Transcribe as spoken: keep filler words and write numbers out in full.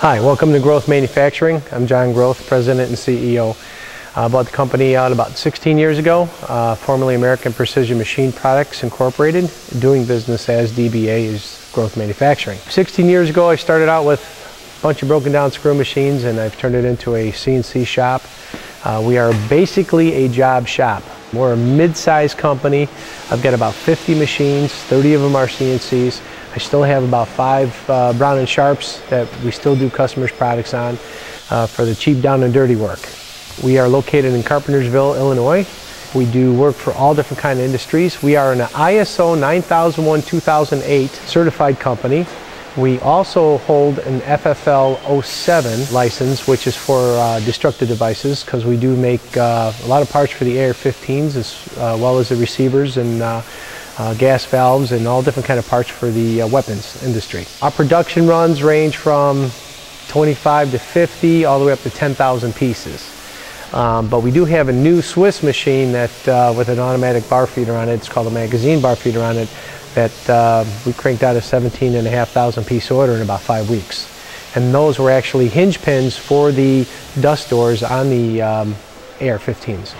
Hi, welcome to Groth Manufacturing. I'm John Groth, President and C E O. I bought the company out about sixteen years ago, uh, formerly American Precision Machine Products Incorporated, doing business as D B A is Groth Manufacturing. sixteen years ago I started out with a bunch of broken down screw machines and I've turned it into a C N C shop. Uh, we are basically a job shop. We're a mid-sized company. I've got about fifty machines, thirty of them are C N Cs. I still have about five uh, Brown and Sharps that we still do customers' products on uh, for the cheap down and dirty work. We are located in Carpentersville, Illinois. We do work for all different kinds of industries. We are an I S O nine thousand one two thousand eight certified company. We also hold an F F L oh seven license, which is for uh, destructive devices, because we do make uh, a lot of parts for the A R fifteens as uh, well as the receivers and uh, uh, gas valves and all different kind of parts for the uh, weapons industry. Our production runs range from twenty-five to fifty all the way up to ten thousand pieces. Um, but we do have a new Swiss machine that uh, with an automatic bar feeder on it. It's called a magazine bar feeder on it, that uh, we cranked out a seventeen and a half thousand piece order in about five weeks. And those were actually hinge pins for the dust doors on the um, A R fifteens.